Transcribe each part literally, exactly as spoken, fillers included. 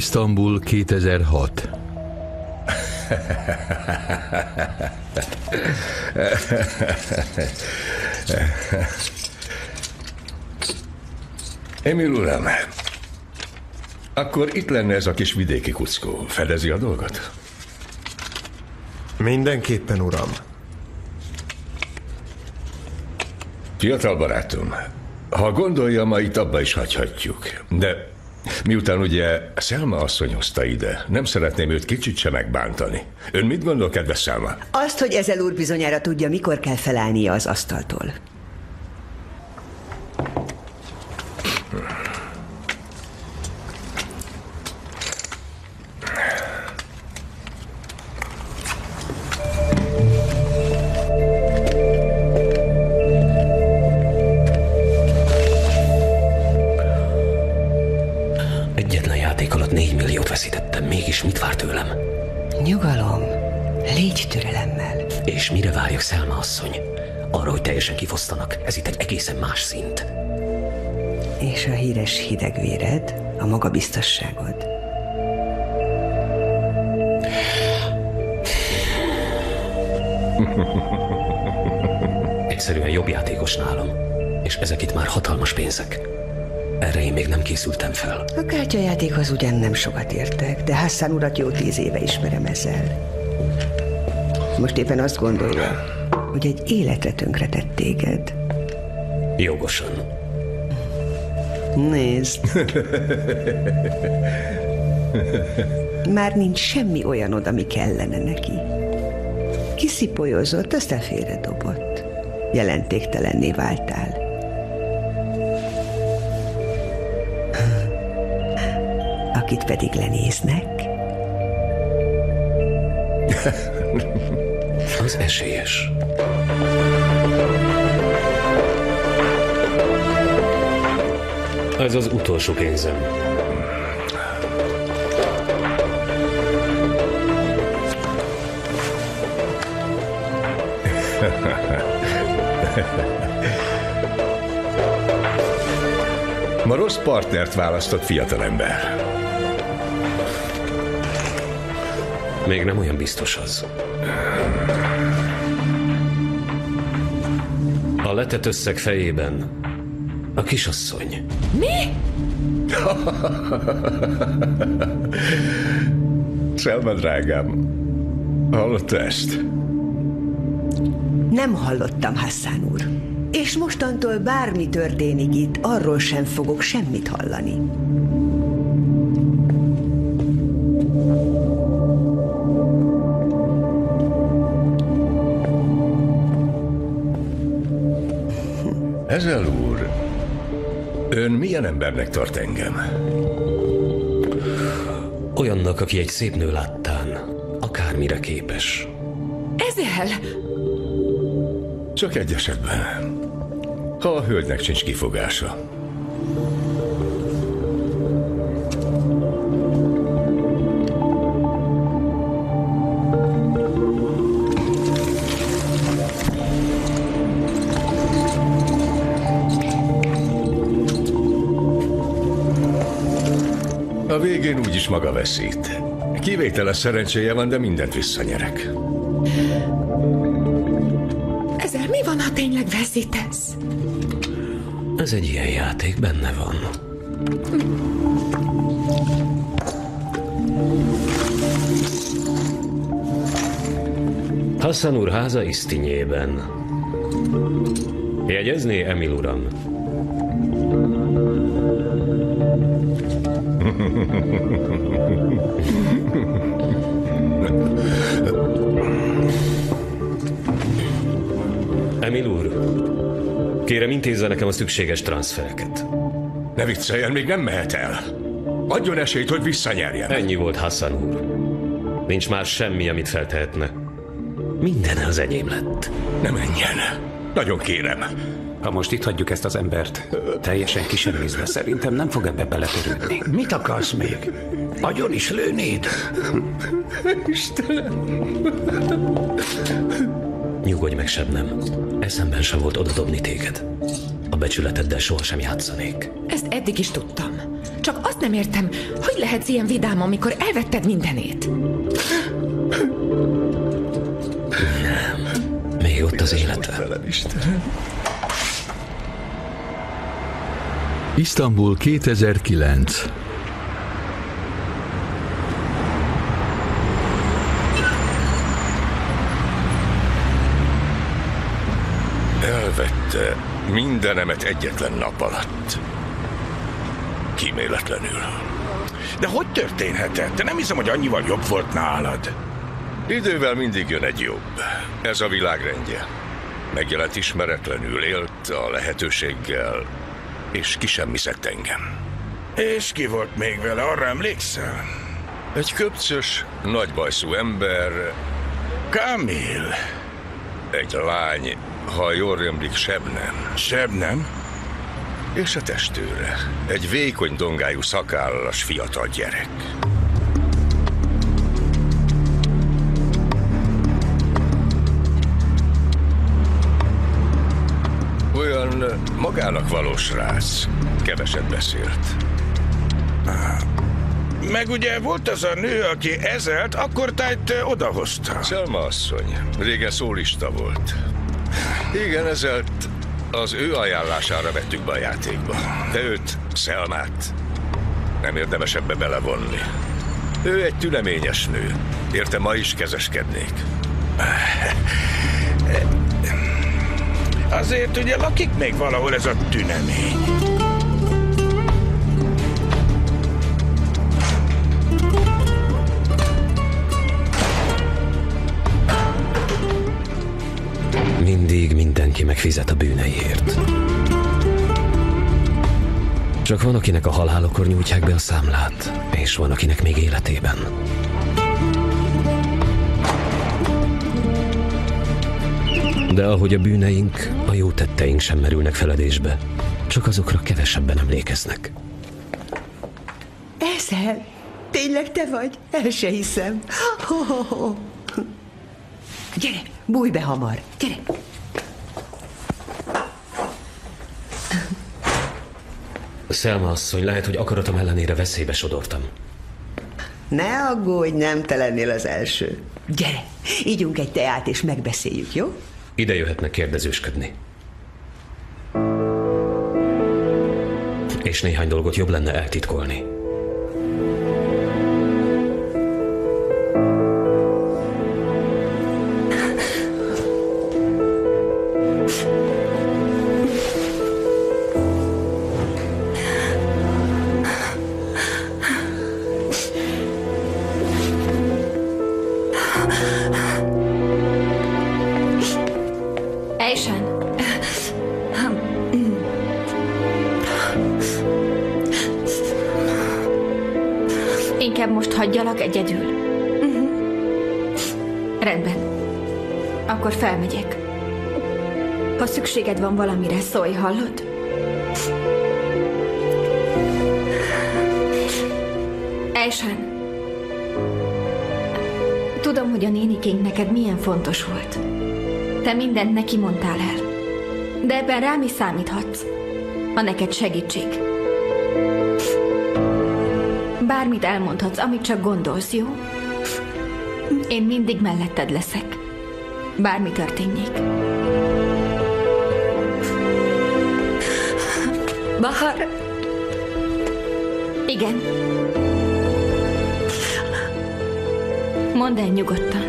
İsztambul kétezer-hat. Emir uram, akkor itt lenne ez a kis vidéki kuckó. Fedezi a dolgot? Mindenképpen, uram. Fiatal barátom, ha gondolja, ma itt abba is hagyhatjuk. De miután ugye Selma asszony hozta ide, nem szeretném őt kicsit sem megbántani. Ön mit gondol, kedves Selma? Azt, hogy Ezel úr bizonyára tudja, mikor kell felállnia az asztaltól. Ez itt egy egészen más szint. És a híres hidegvéred, a magabiztosságod. Egyszerűen jobb játékos nálam, és ezek itt már hatalmas pénzek. Erre én még nem készültem fel. A kártyajátékhoz ugyan nem sokat értek, de Hassan urat jó tíz éve ismerem ezzel. Most éppen azt gondolja, hogy egy életre tönkretett téged. Jogosan. Nézd. Már nincs semmi olyanod, ami kellene neki. Kiszipolyozott, aztán félredobott. Jelentéktelenné váltál. Akit pedig lenéznek. Az esélyes. Ez az utolsó pénzem. Ma rossz partnert választott, fiatalember. Még nem olyan biztos az. A letett összeg fejében a kisasszony. Mi? Selma, drágám, hallotta ezt? Nem hallottam, Hassan úr. És mostantól bármi történik itt, arról sem fogok semmit hallani. Ezel úr, ön milyen embernek tart engem? Olyannak, aki egy szép nő láttán, akármire képes. Ezel! Csak egy esetben, ha a hölgynek sincs kifogása. Végén úgyis maga veszít. Kivételes szerencséje van, de mindent visszanyerek. Ezzel mi van, ha tényleg veszítesz? Ez egy ilyen játék, benne van. Hassan úr háza Isztinyében. Jegyezné, Emil uram? Emil úr, kérem, intézze nekem a szükséges transzfereket. Ne vicceljen, még nem mehet el. Adjon esélyt, hogy visszanyerjem. Ennyi volt, Hassan úr. Nincs már semmi, amit feltehetne. Minden az enyém lett. Ne menjen. Nagyon kérem. Ha most itt hagyjuk ezt az embert, teljesen kisemézve, szerintem nem fog ebbe beletörődni. Mit akarsz még? Agyon is lőnéd? Istenem! Nyugodj meg, Sebnem. Eszemben sem volt odadobni téged. A becsületeddel sohasem játszanék. Ezt eddig is tudtam. Csak azt nem értem, hogy lehetsz ilyen vidám, amikor elvetted mindenét? Nem. Még ott az életem. Istenem. Isztambul kétezer-kilenc. Elvette mindenemet egyetlen nap alatt. Kíméletlenül. De hogy történhetett? Nem hiszem, hogy annyival jobb volt nálad. Idővel mindig jön egy jobb. Ez a világrendje. Megjelent ismeretlenül, élt a lehetőséggel, és kisemmiszett engem. És ki volt még vele, arra emlékszel? Egy köpcös, nagybajszú ember. Kamil. Egy lány, ha jól remlik, Sebnem. Sebnem? És a testőre. Egy vékony dongájú szakállas fiatal gyerek. Olyan magának való srác. Keveset beszélt. Meg ugye volt az a nő, aki Ezelt akkor tájt odahozta. Selma asszony. Régen szólista volt. Igen, Ezelt az ő ajánlására vettük be a játékba. De őt, Selmát nem érdemes ebbe belevonni. Ő egy tüleményes nő. Érte, ma is kezeskednék. Azért ugye lakik még valahol ez a tünemény. Mindig mindenki megfizet a bűneiért. Csak van, akinek a halálokor nyújtják be a számlát, és van, akinek még életében. De ahogy a bűneink, a jó tetteink sem merülnek feledésbe. Csak azokra kevesebben emlékeznek. Ezel, tényleg te vagy? El se hiszem. Ho -ho -ho. Gyere, bújj be hamar. Gyere. Selma asszony, lehet, hogy akaratom ellenére veszélybe sodortam. Ne aggódj, nem te lennél az első. Gyere, ígyunk egy teát és megbeszéljük, jó? Ide jöhetnek kérdezősködni. És néhány dolgot jobb lenne eltitkolni. Egyedül. Uh-huh. Rendben. Akkor felmegyek. Ha szükséged van valamire, szólj, hallod? Eyşan. Tudom, hogy a nénikénk neked milyen fontos volt. Te mindent neki mondtál el. De ebben rám is számíthatsz. Ha neked segítség. Bármit elmondhatsz, amit csak gondolsz, jó? Én mindig melletted leszek. Bármi történjék. Bahar. Igen. Mondd el nyugodtan.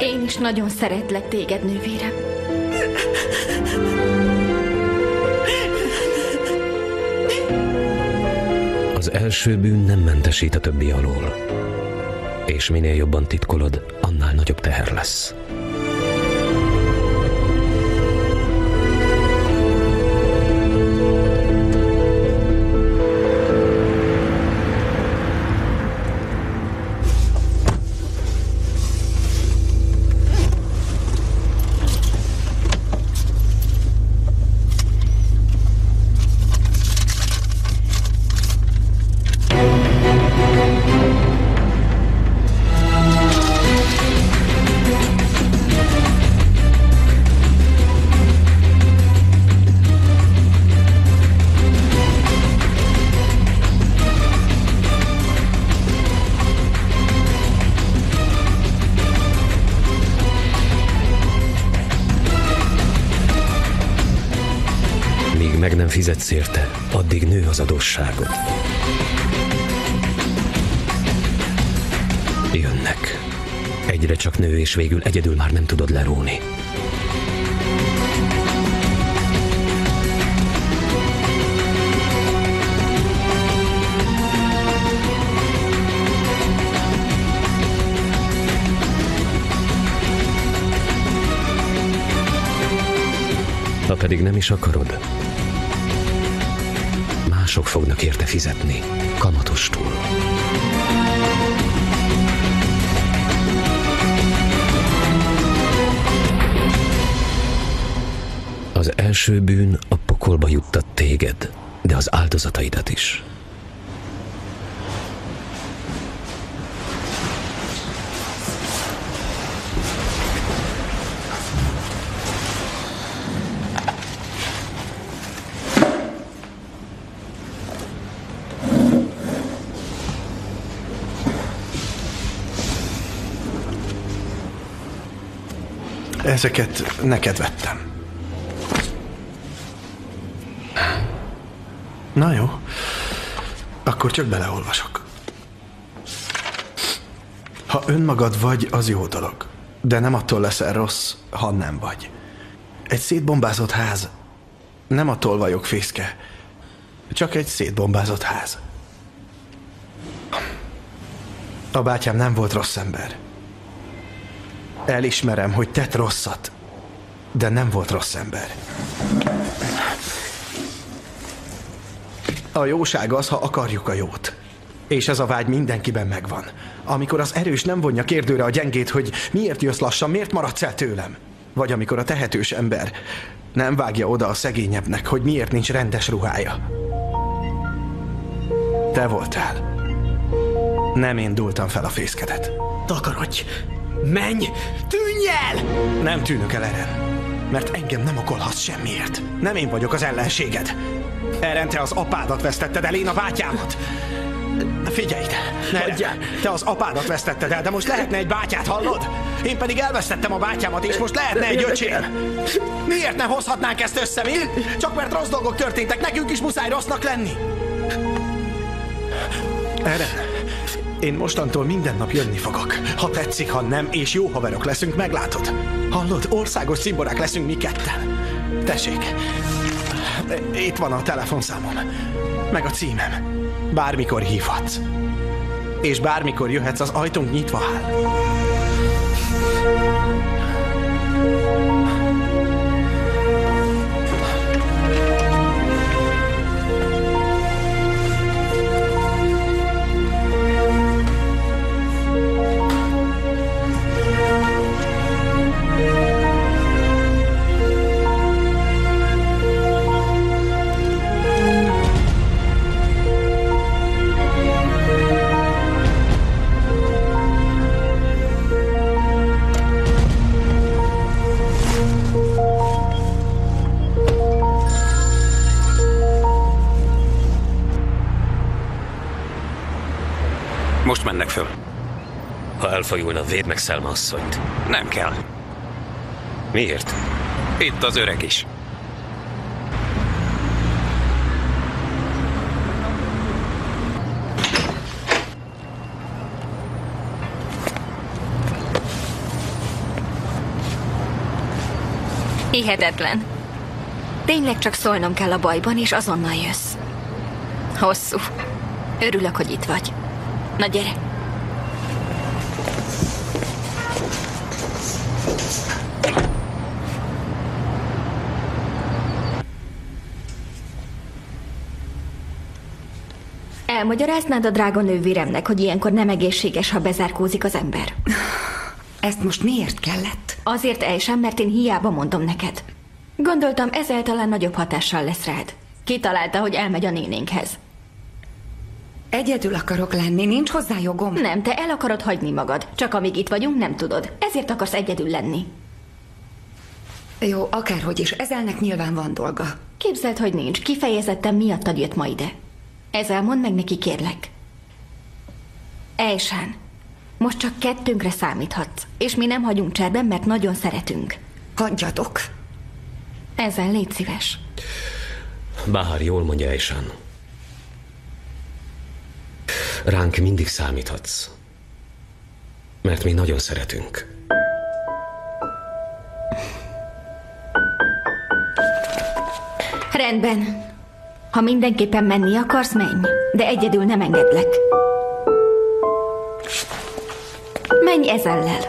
Én is nagyon szeretlek téged, nővérem. Az első bűn nem mentesít a többi alól. És minél jobban titkolod, annál nagyobb teher lesz. évtizedet szérte, addig nő az adósságot. Jönnek. Egyre csak nő, és végül egyedül már nem tudod leróni. Ha pedig nem is akarod, mások fognak érte fizetni, kamatostul. Az első bűn a pokolba juttat téged, de az áldozataidat is. Ezeket neked vettem. Na jó, akkor csak beleolvasok. Ha önmagad vagy, az jó dolog. De nem attól leszel rossz, ha nem vagy. Egy szétbombázott ház. Nem a tolvajok fészke. Csak egy szétbombázott ház. A bátyám nem volt rossz ember. Elismerem, hogy tett rosszat, de nem volt rossz ember. A jóság az, ha akarjuk a jót. És ez a vágy mindenkiben megvan. Amikor az erős nem vonja kérdőre a gyengét, hogy miért jössz lassan, miért maradsz el tőlem? Vagy amikor a tehetős ember nem vágja oda a szegényebbnek, hogy miért nincs rendes ruhája. Te voltál. Nem én dúltam fel a fészkedet. Takarodj! Menj! Tűnj el! Nem tűnök el, Eren. Mert engem nem okolhatsz semmiért. Nem én vagyok az ellenséged. Eren, te az apádat vesztetted el, én a bátyámat. Figyelj ide! Eren, te az apádat vesztetted el, de most lehetne egy bátyát, hallod? Én pedig elvesztettem a bátyámat, és most lehetne egy öcsém. Miért ne hozhatnánk ezt össze, mi? Csak mert rossz dolgok történtek, nekünk is muszáj rossznak lenni. Eren... Én mostantól minden nap jönni fogok. Ha tetszik, ha nem, és jó haverok leszünk, meglátod. Hallod, országos cimborák leszünk mi ketten. Tessék, itt van a telefonszámom, meg a címem. Bármikor hívhatsz. És bármikor jöhetsz, az ajtónk nyitva áll. Most mennek föl. Ha elfajulna, védd meg Selma asszonyt. Nem kell. Miért? Itt az öreg is. Hihetetlen. Tényleg csak szólnom kell a bajban, és azonnal jössz. Hosszú. Örülök, hogy itt vagy. Na, gyere! Elmagyaráznád a drága nővéremnek, hogy ilyenkor nem egészséges, ha bezárkózik az ember? Ezt most miért kellett? Azért, Eyşan, mert én hiába mondom neked. Gondoltam, ezzel talán nagyobb hatással lesz rád. Kitalálta, hogy elmegy a nénénkhez. Egyedül akarok lenni, nincs hozzá jogom. Nem, te el akarod hagyni magad. Csak amíg itt vagyunk, nem tudod. Ezért akarsz egyedül lenni. Jó, akárhogy is, Ezelnek nyilván van dolga. Képzeld, hogy nincs. Kifejezetten miattad jött ma ide. Ezel, mondd meg neki, kérlek. Eyşan, most csak kettőnkre számíthatsz. És mi nem hagyunk cserben, mert nagyon szeretünk. Hagyjatok. Ezel, légy szíves. Bahar jól mondja, Eyşan. Ránk mindig számíthatsz, mert mi nagyon szeretünk. Rendben. Ha mindenképpen menni akarsz, menj, de egyedül nem engedlek. Menj Ezellel.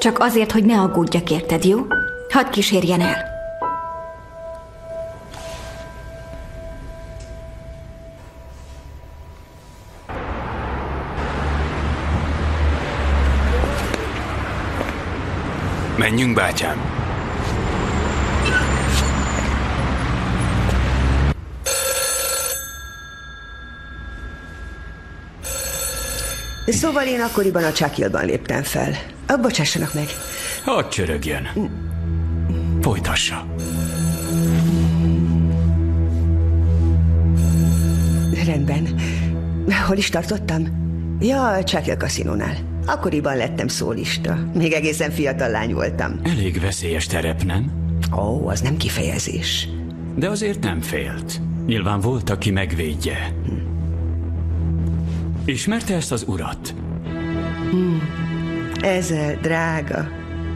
Csak azért, hogy ne aggódjak érted, jó? Hadd kísérjen el. Menjünk, bátyám. Szóval én akkoriban a Chacielban léptem fel. Bocsássanak meg. Hadd csörögjön. Folytassa. Rendben. Hol is tartottam? Ja, a Chaciel kaszinónál. Akkoriban lettem szólista. Még egészen fiatal lány voltam. Elég veszélyes terep, nem? Ó, az nem kifejezés. De azért nem félt. Nyilván volt, aki megvédje. Hm. Ismerte ezt az urat? Hmm. Ezel, drága.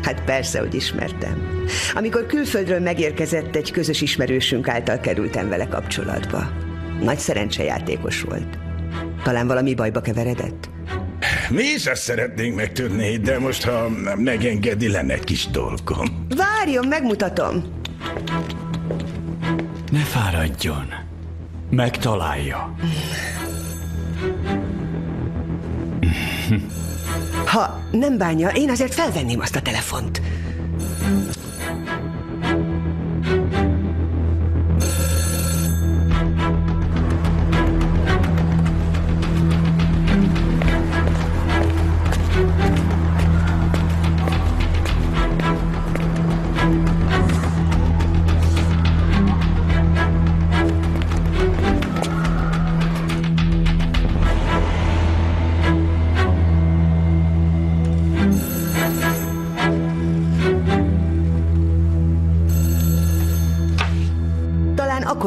Hát persze, hogy ismertem. Amikor külföldről megérkezett, egy közös ismerősünk által kerültem vele kapcsolatba. Nagy szerencsejátékos volt. Talán valami bajba keveredett? Mi is azt szeretnénk megtudni, de most, ha megengedi, lenne egy kis dolgom. Várjon, megmutatom. Ne fáradjon. Megtalálja. Ha nem bánja, én azért felvenném azt a telefont.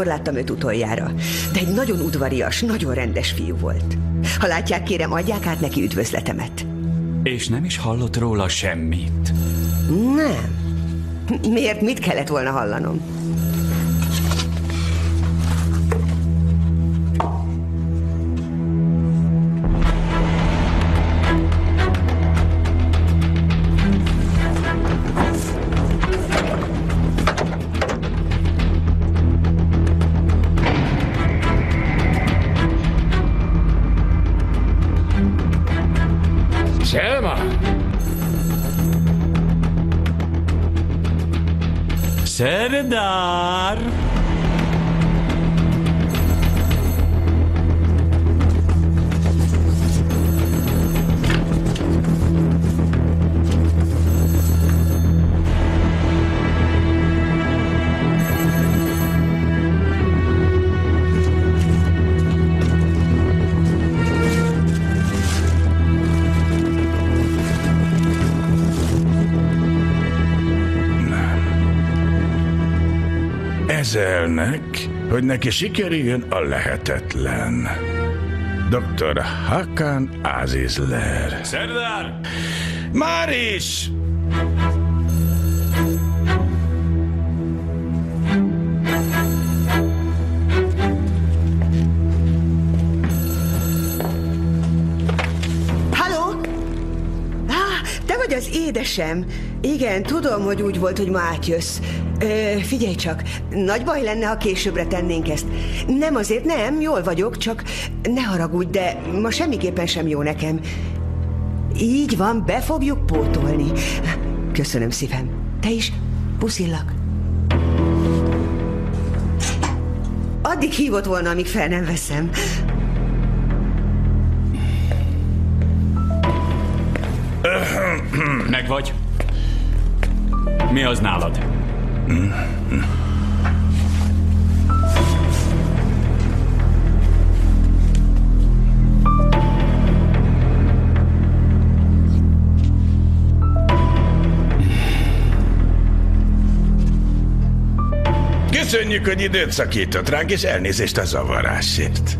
Láttam őt utoljára, de egy nagyon udvarias, nagyon rendes fiú volt. Ha látják, kérem, adják át neki üdvözletemet. És nem is hallott róla semmit? Nem. Miért? Mit kellett volna hallanom? Serdar! Ezelnek, hogy neki sikerüljön a lehetetlen. doktor Hakan Azizler. Serdar! Már is! Halló? Ah, te vagy az édesem. Igen, tudom, hogy úgy volt, hogy ma átjössz. Ö, figyelj csak, nagy baj lenne, ha későbbre tennénk ezt. Nem azért, nem, jól vagyok, csak ne haragudj, de ma semmiképpen sem jó nekem. Így van, be fogjuk pótolni. Köszönöm szívem. Te is, puszillak. Addig hívott volna, amíg fel nem veszem. Meg vagy? Mi az nálad? Köszönjük, hogy időt szakított ránk, és elnézést a zavarásért.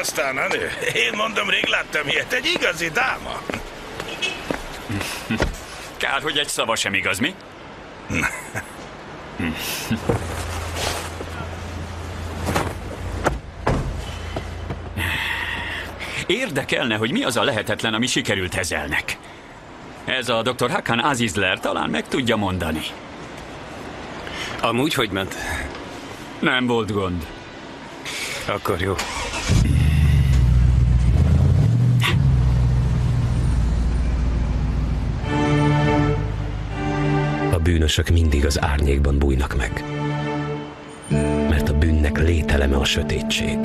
Aztán a nő. Én mondom, rég láttam ilyet. Egy igazi dáma. Kár, hogy egy szava sem igaz, mi? Érdekelne, hogy mi az a lehetetlen, ami sikerült Ezelnek. Ez a doktor Hakan Azizler talán meg tudja mondani. Amúgy hogy ment? Nem volt gond. Akkor jó. A bűnösök mindig az árnyékban bújnak meg, mert a bűnnek lételeme a sötétség.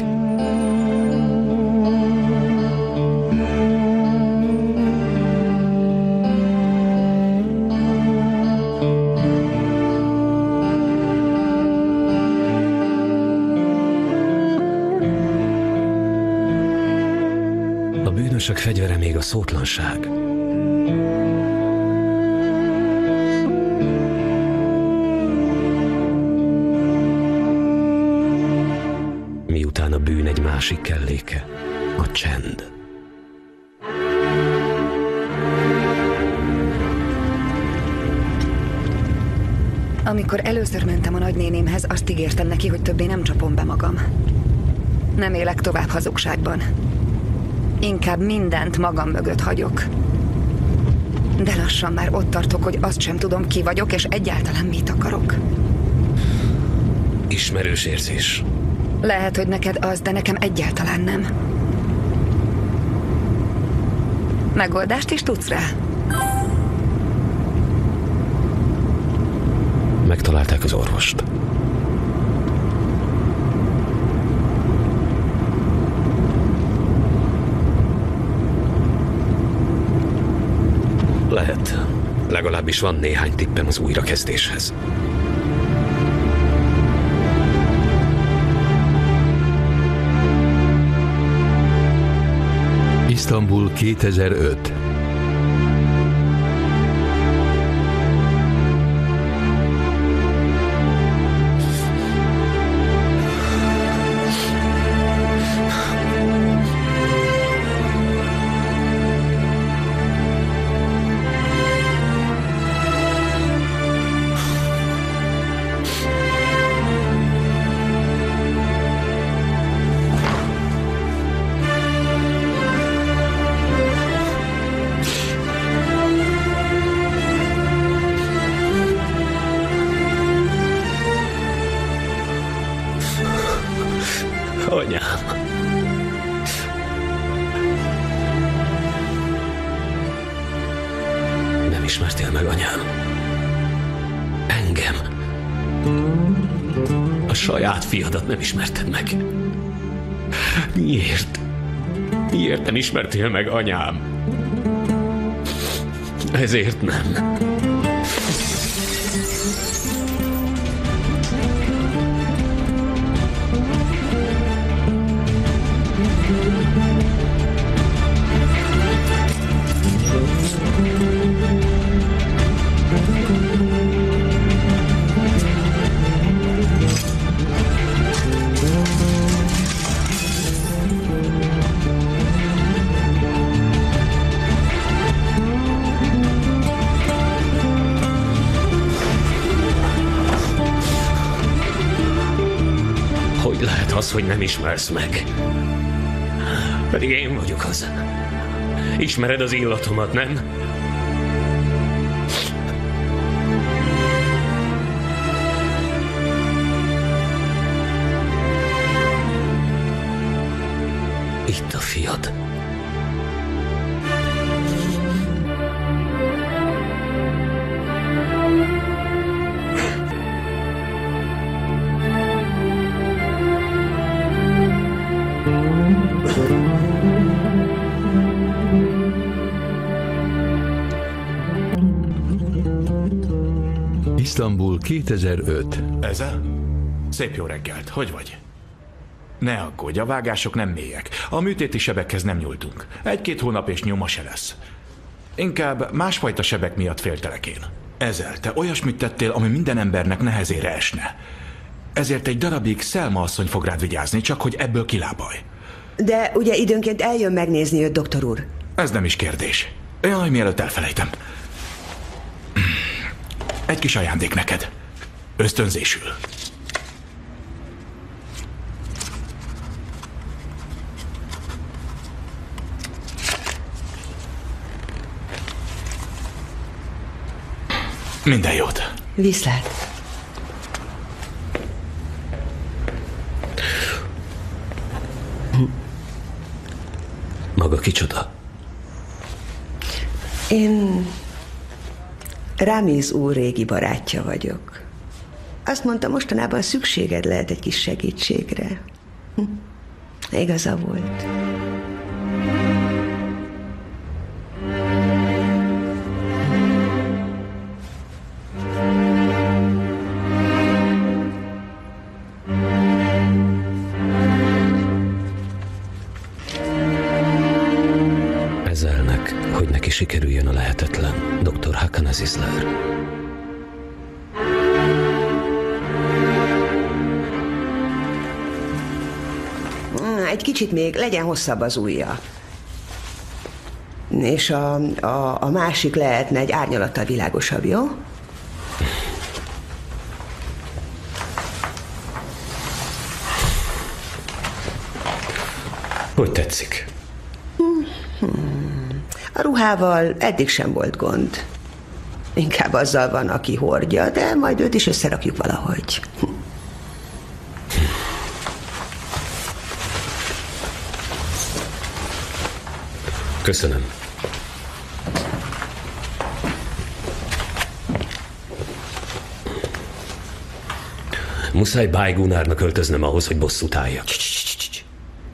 A bűnösök fegyvere még a szótlanság. Miután a bűn egy másik kelléke, a csend. Amikor először mentem a nagynénémhez, azt ígértem neki, hogy többé nem csapom be magam. Nem élek tovább hazugságban. Inkább mindent magam mögött hagyok. De lassan már ott tartok, hogy azt sem tudom, ki vagyok, és egyáltalán mit akarok. Ismerős érzés. Lehet, hogy neked az, de nekem egyáltalán nem. Megoldást is tudsz rá? Megtalálták az orvost. Lehet. Legalábbis van néhány tippem az újrakezdéshez. Isztambul kétezer-öt. Nem ismerted meg. Miért? Miért nem ismertél meg anyám? Ezért nem. Hogy nem ismersz meg. Pedig én vagyok az. Ismered az illatomat, nem? Itt a fiad. İsztambul kétezer öt. Ezel? Szép jó reggelt, hogy vagy? Ne aggódj, a vágások nem mélyek. A műtéti sebekhez nem nyúltunk. Egy-két hónap és nyoma se lesz. Inkább másfajta sebek miatt féltelek én. Ezel, te olyasmit tettél, ami minden embernek nehezére esne. Ezért egy darabig Selma asszony fog rád vigyázni, csak hogy ebből kilábalj. De ugye időnként eljön megnézni őt, doktor úr. Ez nem is kérdés. Jaj, mielőtt elfelejtem. Egy kis ajándék neked. Ösztönzésül. Minden jót. Viszlát. Maga kicsoda? Én Ramiz úr régi barátja vagyok. Azt mondta, mostanában szükséged lehet egy kis segítségre. Hm. Igaza volt. Sikerüljön a lehetetlen. doktor Hakan Azizler. Egy kicsit még, legyen hosszabb az ujja. És a, a, a másik lehetne egy árnyalattal világosabb, jó? Hogy tetszik? A ruhával eddig sem volt gond. Inkább azzal van, aki hordja, de majd őt is összerakjuk valahogy. Köszönöm. Muszáj Bájgunárnak öltöznöm ahhoz, hogy bosszút álljak.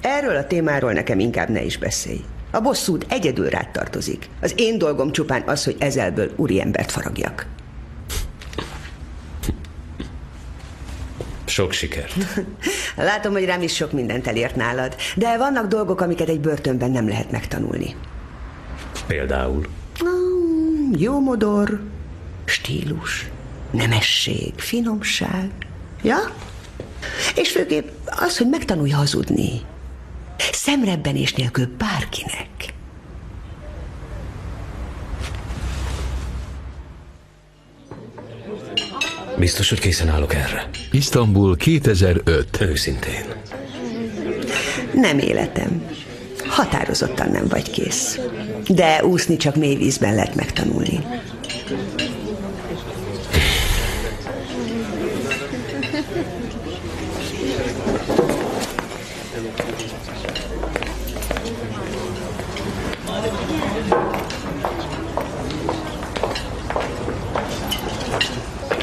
Erről a témáról nekem inkább ne is beszélj. A bosszút egyedül rád tartozik. Az én dolgom csupán az, hogy Ezelből úriembert faragjak. Sok sikert. Látom, hogy Rám is sok mindent elért nálad, de vannak dolgok, amiket egy börtönben nem lehet megtanulni. Például? Mm, jó modor, stílus, nemesség, finomság. Ja? És főképp az, hogy megtanulj hazudni. Szemrebbenés nélkül bárkinek. Biztos, hogy készen állok erre. Isztambul kétezer öt. Őszintén. Nem életem. Határozottan nem vagy kész. De úszni csak mély vízben lehet megtanulni.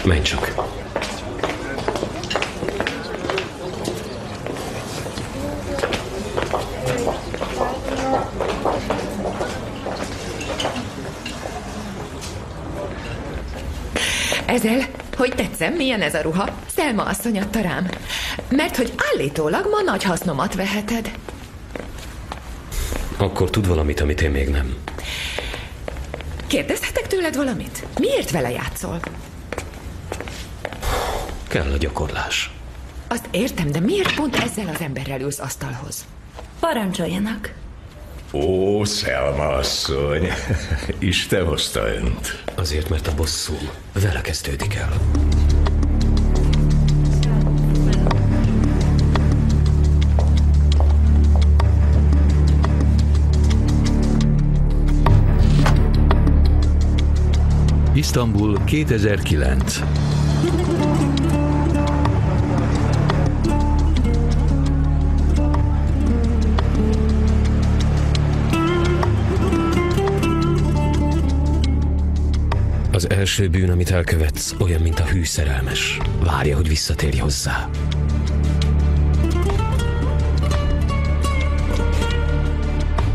Menj csak. Ezel, hogy tetszem, milyen ez a ruha? Selma asszony adta rám. Mert hogy állítólag ma nagy hasznomat veheted. Akkor tud valamit, amit én még nem. Kérdezhetek tőled valamit? Miért vele játszol? Kell a gyakorlás. Azt értem, de miért pont ezzel az emberrel ülsz asztalhoz? Parancsoljanak. Ó, Selma asszony, Isten hozta önt. Azért, mert a bosszú vele kezdődik el. Isztambul kétezer kilenc. Az első bűn, amit elkövetsz, olyan, mint a hű szerelmes. Várja, hogy visszatérj hozzá.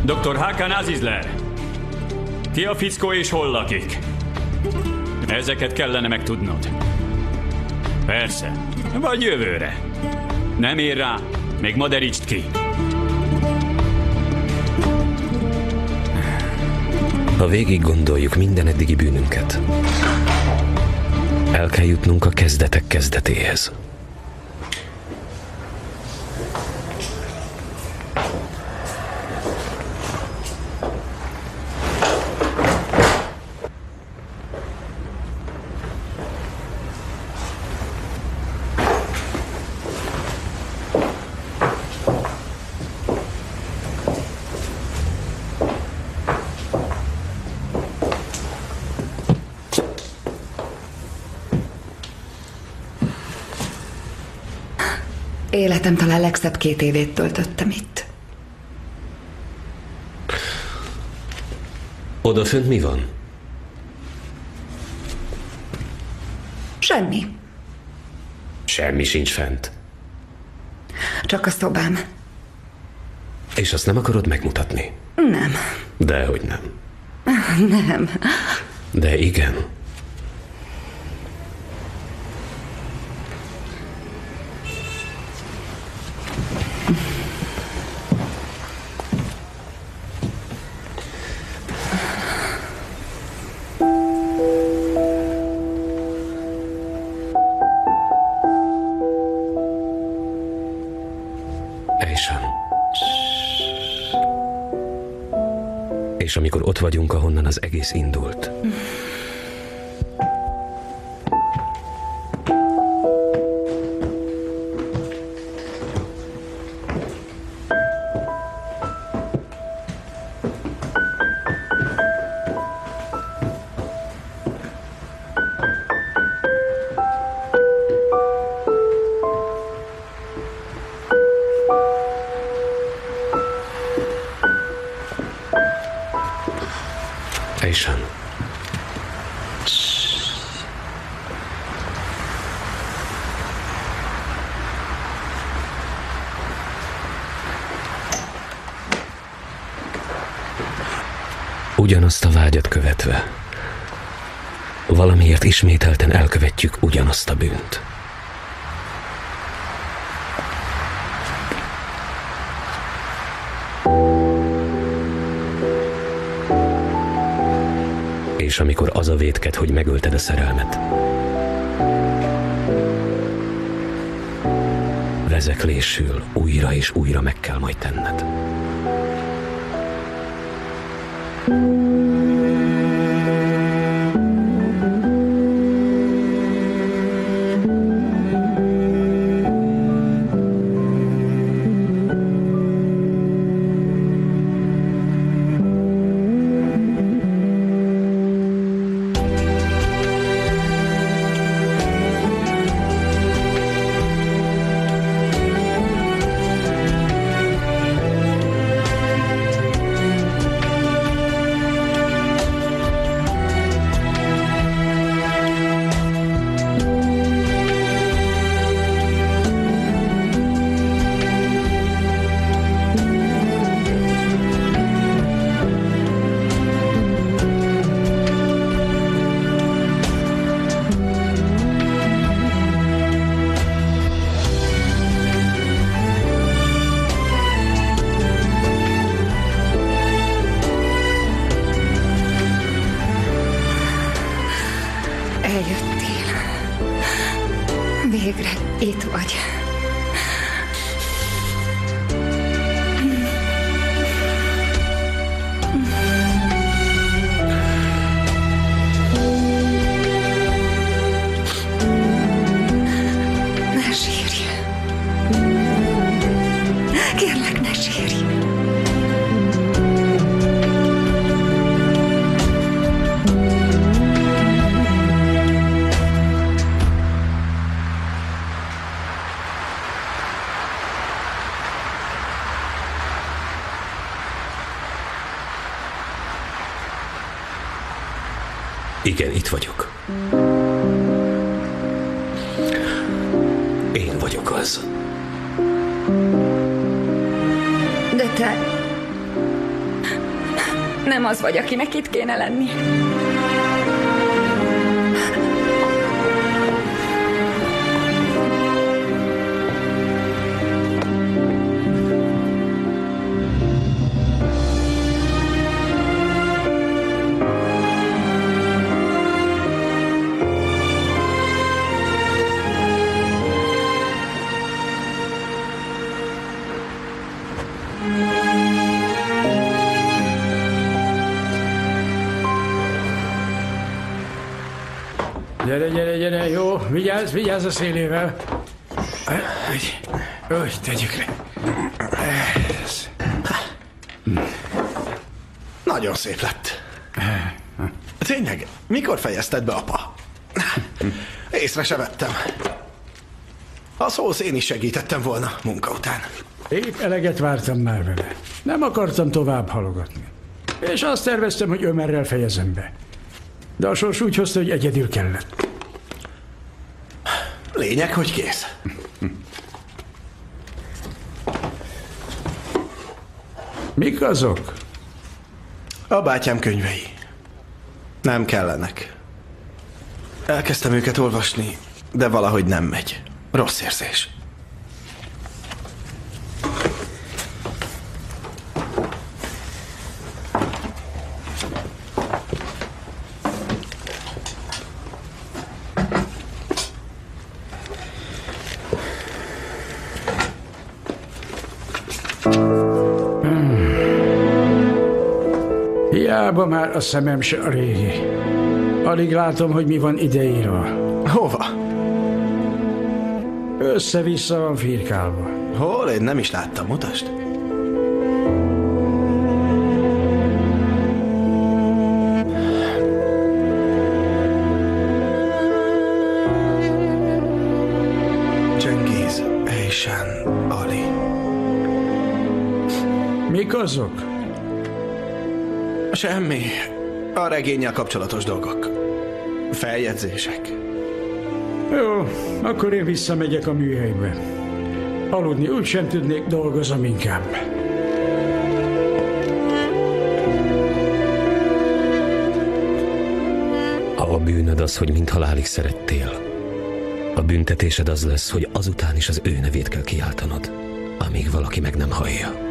doktor Hakan Azizler! Ki a fickó és hol lakik? Ezeket kellene megtudnod. Persze. Vagy jövőre. Nem ér rá, még ma derítsd ki. Ha végig gondoljuk minden eddigi bűnünket, el kell jutnunk a kezdetek kezdetéhez. Életem talán legszebb két évét töltöttem itt. Odafönt mi van? Semmi. Semmi sincs fent. Csak a szobám. És azt nem akarod megmutatni? Nem. Dehogy nem. Nem. De igen. És amikor ott vagyunk, ahonnan az egész indult. Ugyanazt a vágyat követve, valamiért ismételten elkövetjük ugyanazt a bűnt. És amikor az a vétked, hogy megölted a szerelmet, vezeklésül újra és újra meg kell majd tenned. Igen, itt vagyok. Én vagyok az. De te... nem az vagy, akinek itt kéne lenni. Gyere, gyere, gyere, jó, vigyázz, vigyázz a szélével. Úgy, úgy tegyük le. Ez. Nagyon szép lett. Tényleg, mikor fejezted be, apa? Észre se vettem. A szósz én is segítettem volna munka után. Épp eleget vártam már vele. Nem akartam tovább halogatni. És azt terveztem, hogy Ömerrel fejezem be. De a sors úgy hozta, hogy egyedül kellett. Lényeg, hogy kész. Mik azok? A bátyám könyvei. Nem kellenek. Elkezdtem őket olvasni, de valahogy nem megy. Rossz érzés. Hiába már a szemem se a régi. Alig látom, hogy mi van ideírva. Hova? Össze-vissza van firkálva. Hol? Én nem is láttam, mutasd. Cengiz, Eyşan, Ali. Mik azok? Semmi. A regénnyel kapcsolatos dolgok. Feljegyzések. Jó, akkor én visszamegyek a műhelybe. Aludni úgy sem tudnék, dolgozom inkább. A bűnöd az, hogy mint halálig szerettél. A büntetésed az lesz, hogy azután is az ő nevét kell kiáltanod, amíg valaki meg nem hallja.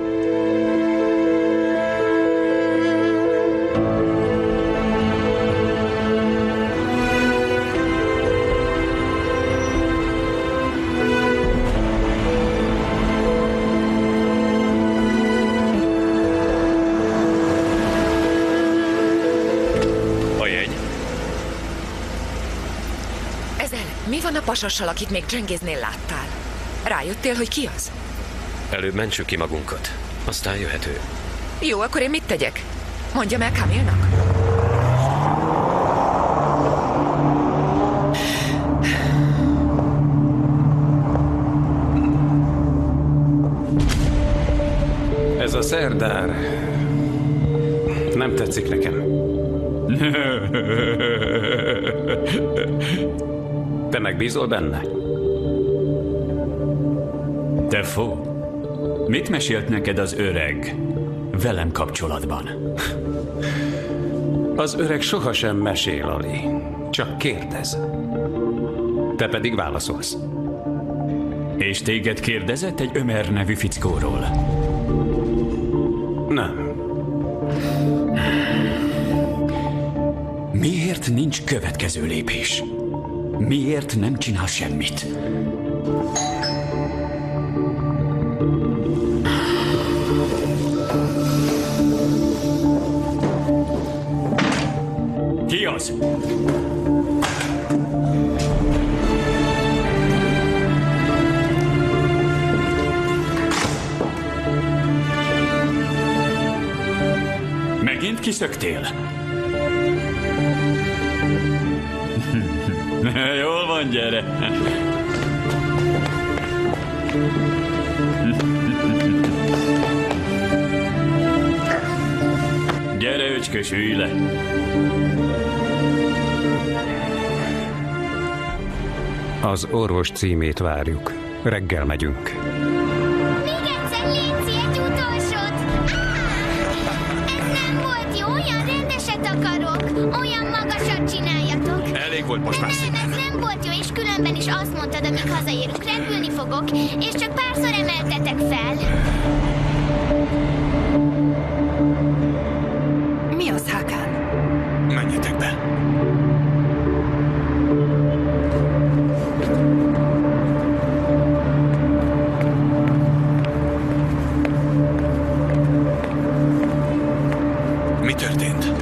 Pasassal, akit még Csengéznél láttál. Rájöttél, hogy ki az? Előbb mentsük ki magunkat, aztán jöhet ő. Jó, akkor én mit tegyek? Mondjam el Kamilnak? Ez a szerdár nem tetszik nekem. Te megbízol benne? Te fó, mit mesélt neked az öreg velem kapcsolatban? Az öreg sohasem mesél, Ali. Csak kérdez. Te pedig válaszolsz. És téged kérdezett egy Ömer nevű fickóról? Nem. Miért nincs következő lépés? Miért nem csinál semmit? Ki az? Megint kiszöktél? Jól van, gyere! Gyere, öcskös, ülj le! Az orvos címét várjuk. Reggel megyünk. Még egyszer létszi egy utolsót! Á, ez nem volt jó, olyan rendeset akarok! Olyan magasat csináljatok! Elég volt most már. Volt jó, és különben is azt mondtad, amíg hazaérünk, repülni fogok, és csak párszor emeltetek fel. Mi az, Hakan? Menjetek be. Mi történt?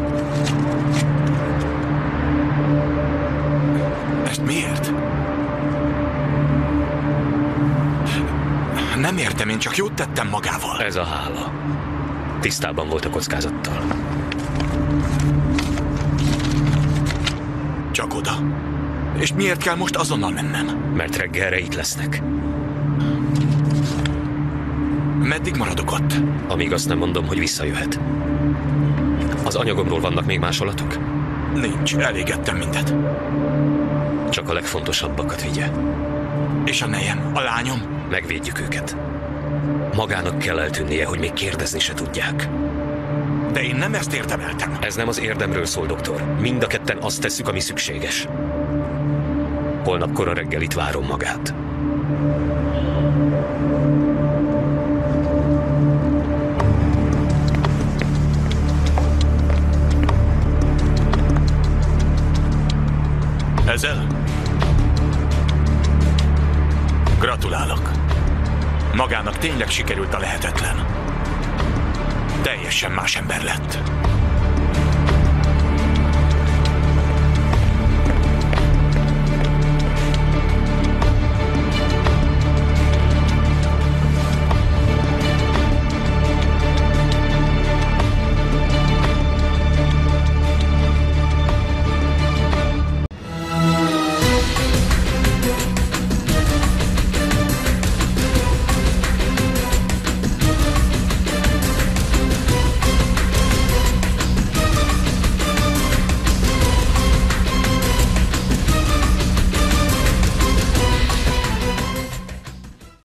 Nem értem, én csak jót tettem magával. Ez a hála. Tisztában volt a kockázattal. Csak oda. És miért kell most azonnal mennem? Mert reggelre itt lesznek. Meddig maradok ott? Amíg azt nem mondom, hogy visszajöhet. Az anyagomról vannak még másolatok? Nincs, elégettem mindet. Csak a legfontosabbakat vigye. És a nejem, a lányom? Megvédjük őket. Magának kell eltűnnie, hogy még kérdezni se tudják. De én nem ezt érdemeltem. Ez nem az érdemről szól, doktor. Mind a ketten azt tesszük, ami szükséges. Holnap kora reggel itt várom magát. Ezel? Gratulálok. Magának tényleg sikerült a lehetetlen. Teljesen más ember lett.